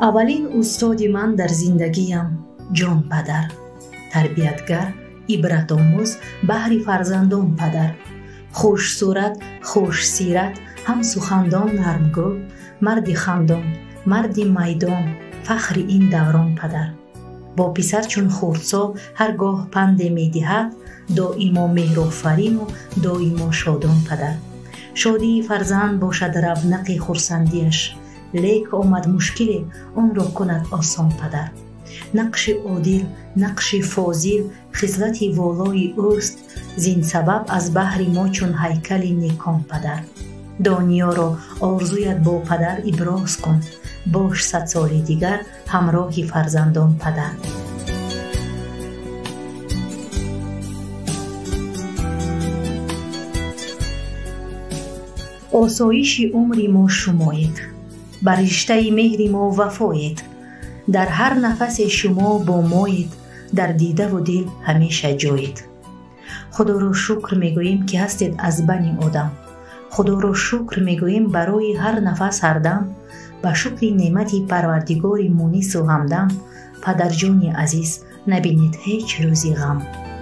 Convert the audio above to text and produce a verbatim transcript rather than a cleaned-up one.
اولین استاد من در زندگیم جان پدر، تربیتگر، عبرت‌آموز بهر فرزندان پدر، خوش صورت، خوش سیرت، هم سخندان نرمگو، مرد خندان، مرد میدان، فخر این دوران پدر. با پسر چون خردسال هرگاه پند می دهد، دائما مهرآفرین و دائما شادان پدر. شادی فرزند باشد رونق خرسندیش، لیک آمد مشکل آن را کند آسان پدر. نقش عادل، نقش فاضل، خصلت والای اوست، زین سبب از بحر ما چون هیکل نیکان پدر. دنیا را آرزویت با پدر ابراز کن، باش صد سال دیگر همراه فرزندان پدر. آسایش عمر ما شمایید، بر رشته مهر ما وفایید، در هر نفس شما با مایید، در دیده و دل همیشه جایید. خدا را شکر میگوییم که هستید از بنی آدم، خدا را شکر میگوییم برای هر نفس هر دم. به شکر نعمت پروردگار مونس و همدم، پدر جان عزیز نبینید هیچ روزی غم.